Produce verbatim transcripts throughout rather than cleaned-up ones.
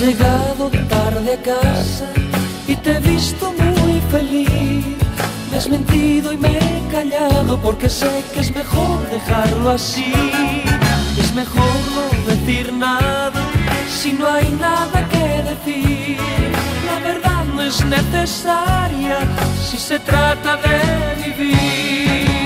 Has llegado tarde a casa y te he visto muy feliz. Me has mentido y me he callado porque sé que es mejor dejarlo así. Es mejor no decir nada si no hay nada que decir. La verdad no es necesaria si se trata de vivir.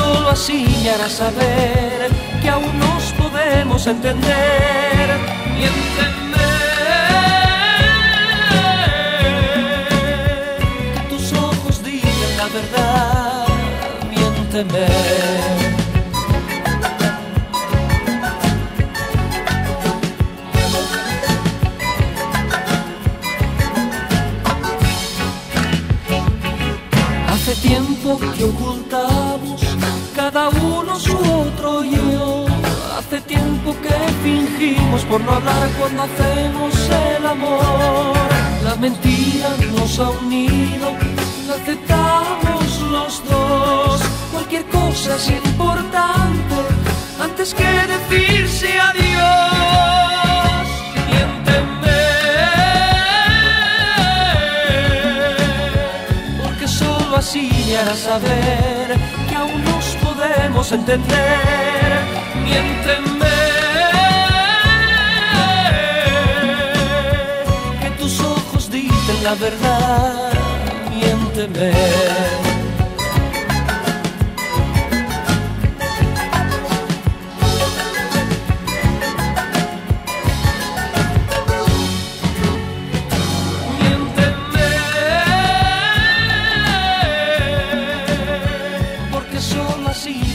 Solo así ya harás saber que aún nos podemos entender. Miénteme, que tus ojos digan la verdad. Miénteme, hace tiempo que ocultamos cada uno su otro yo. Hace tiempo que fingimos por no hablar cuando hacemos el amor. La mentira nos ha unido, la aceptamos los dos. Cualquier cosa es importante antes que decirse adiós. Miénteme, porque solo así me harás saber que aún no podemos entender. Miénteme, que tus ojos dicen la verdad. Miénteme,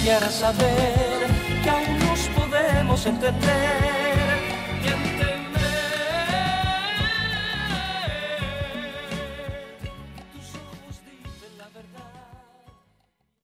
para saber que aún nos podemos entender.